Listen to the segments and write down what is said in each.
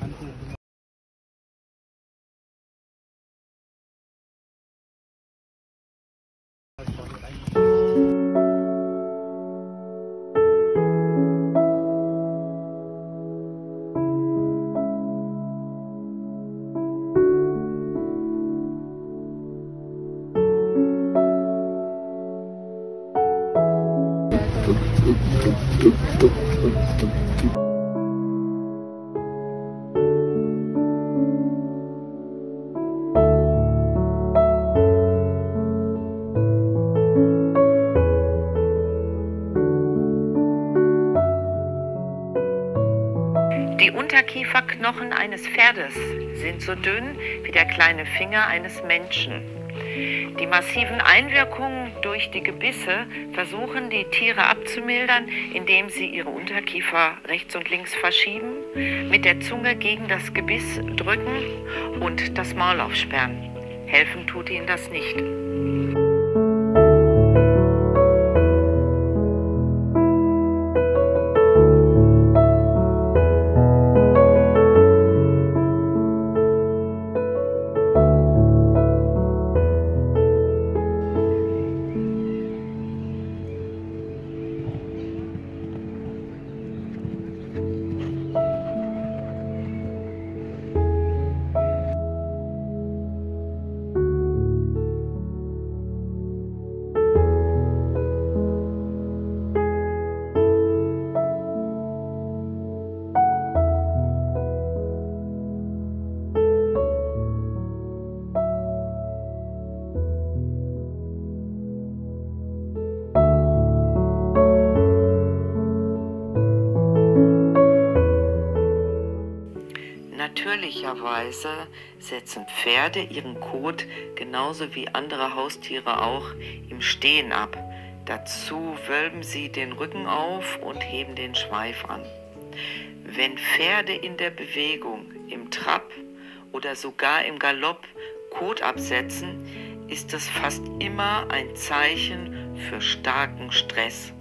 Handtuch. Die Unterkieferknochen eines Pferdes sind so dünn wie der kleine Finger eines Menschen. Die massiven Einwirkungen durch die Gebisse versuchen die Tiere abzumildern, indem sie ihre Unterkiefer rechts und links verschieben, mit der Zunge gegen das Gebiss drücken und das Maul aufsperren. Helfen tut ihnen das nicht. Natürlicherweise setzen Pferde ihren Kot genauso wie andere Haustiere auch im Stehen ab. Dazu wölben sie den Rücken auf und heben den Schweif an. Wenn Pferde in der Bewegung, im Trab oder sogar im Galopp Kot absetzen, ist das fast immer ein Zeichen für starken Stress.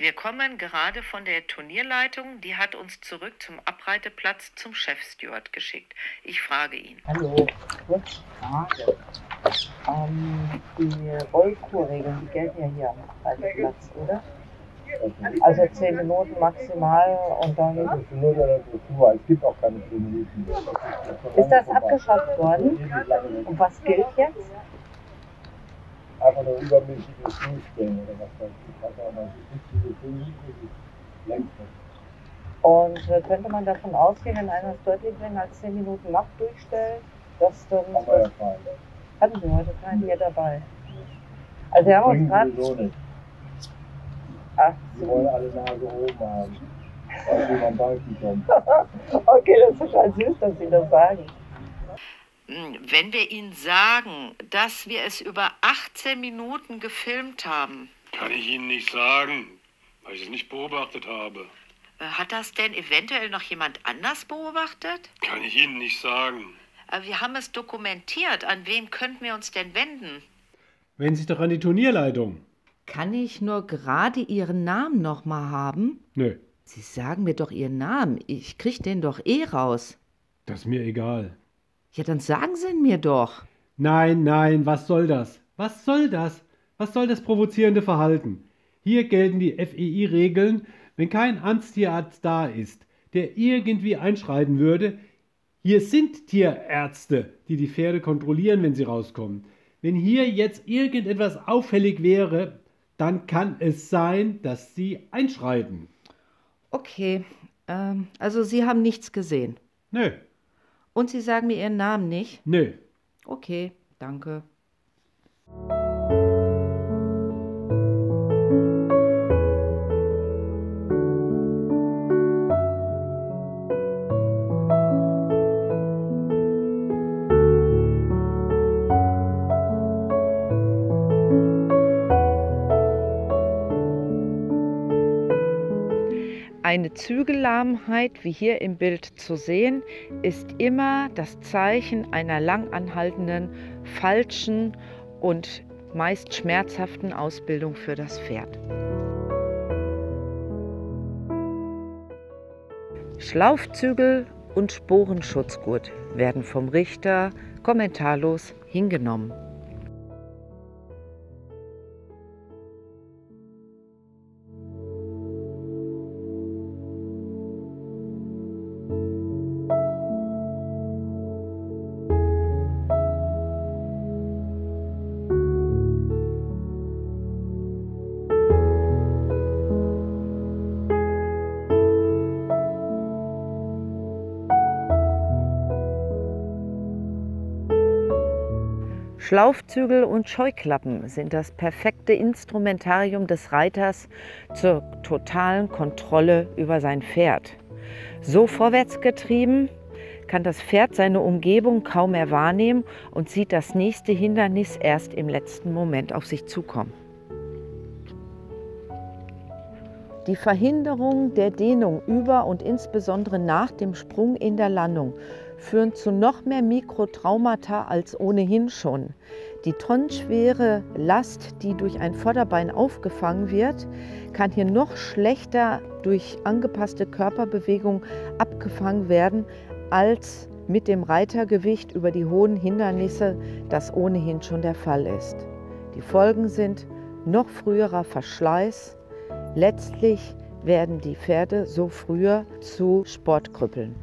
Wir kommen gerade von der Turnierleitung, die hat uns zurück zum Abreiteplatz zum Chefsteward geschickt. Ich frage ihn. Hallo, kurz Frage. Die Rollkurregeln, die gelten ja hier am Abreiteplatz, oder? Also 10 Minuten maximal und dann... Es gibt auch keine 10 Minuten. Ist das abgeschafft worden? Und was gilt jetzt? Einfach nur übermäßiges Schulstellen oder was weiß ich. Und könnte man davon ausgehen, wenn einer es deutlich länger als 10 Minuten macht, durchstellt, dass dann... Hatten wir heute keinen hier dabei. Also wir haben uns gerade... Ach, so. Wir wollen alle Nase oben haben, weil jemand halten kann. Okay, das ist total süß, dass Sie das sagen. Wenn wir Ihnen sagen, dass wir es über 18 Minuten gefilmt haben... Kann ich Ihnen nicht sagen, weil ich es nicht beobachtet habe. Hat das denn eventuell noch jemand anders beobachtet? Kann ich Ihnen nicht sagen. Aber wir haben es dokumentiert. An wen könnten wir uns denn wenden? Wenden Sie doch an die Turnierleitung. Kann ich nur gerade Ihren Namen noch mal haben? Nö. Sie sagen mir doch Ihren Namen. Ich krieg den doch eh raus. Das ist mir egal. Ja, dann sagen Sie ihn mir doch. Nein, nein, was soll das? Was soll das? Was soll das provozierende Verhalten? Hier gelten die FEI-Regeln, wenn kein Amtstierarzt da ist, der irgendwie einschreiten würde. Hier sind Tierärzte, die die Pferde kontrollieren, wenn sie rauskommen. Wenn hier jetzt irgendetwas auffällig wäre, dann kann es sein, dass sie einschreiten. Okay, also Sie haben nichts gesehen? Nö. Und Sie sagen mir Ihren Namen nicht? Nö. Okay, danke. Eine Zügellahmheit, wie hier im Bild zu sehen, ist immer das Zeichen einer lang anhaltenden, falschen und meist schmerzhaften Ausbildung für das Pferd. Schlaufzügel und Sporenschutzgurt werden vom Richter kommentarlos hingenommen. Schlaufzügel und Scheuklappen sind das perfekte Instrumentarium des Reiters zur totalen Kontrolle über sein Pferd. So vorwärtsgetrieben kann das Pferd seine Umgebung kaum mehr wahrnehmen und sieht das nächste Hindernis erst im letzten Moment auf sich zukommen. Die Verhinderung der Dehnung über und insbesondere nach dem Sprung in der Landung führen zu noch mehr Mikrotraumata als ohnehin schon. Die tonnenschwere Last, die durch ein Vorderbein aufgefangen wird, kann hier noch schlechter durch angepasste Körperbewegung abgefangen werden, als mit dem Reitergewicht über die hohen Hindernisse das ohnehin schon der Fall ist. Die Folgen sind noch früherer Verschleiß. Letztlich werden die Pferde so früher zu Sportkrüppeln.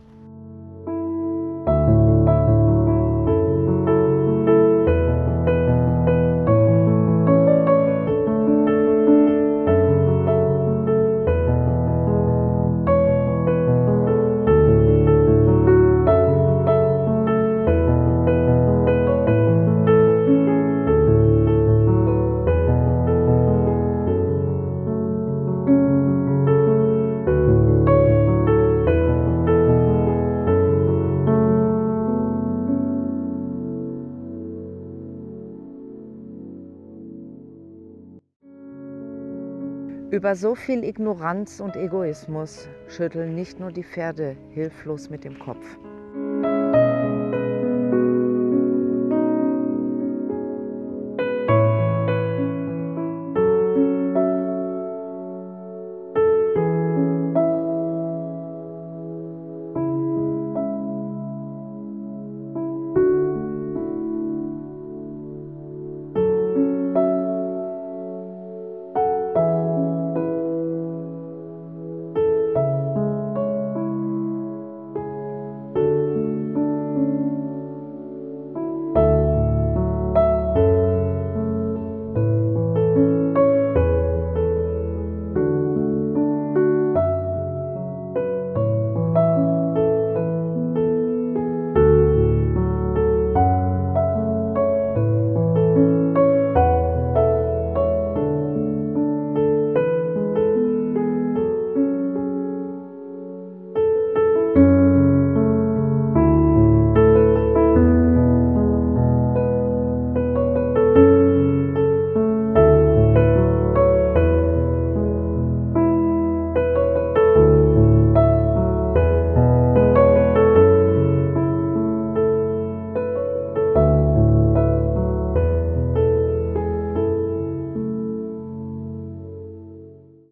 Über so viel Ignoranz und Egoismus schütteln nicht nur die Pferde hilflos mit dem Kopf.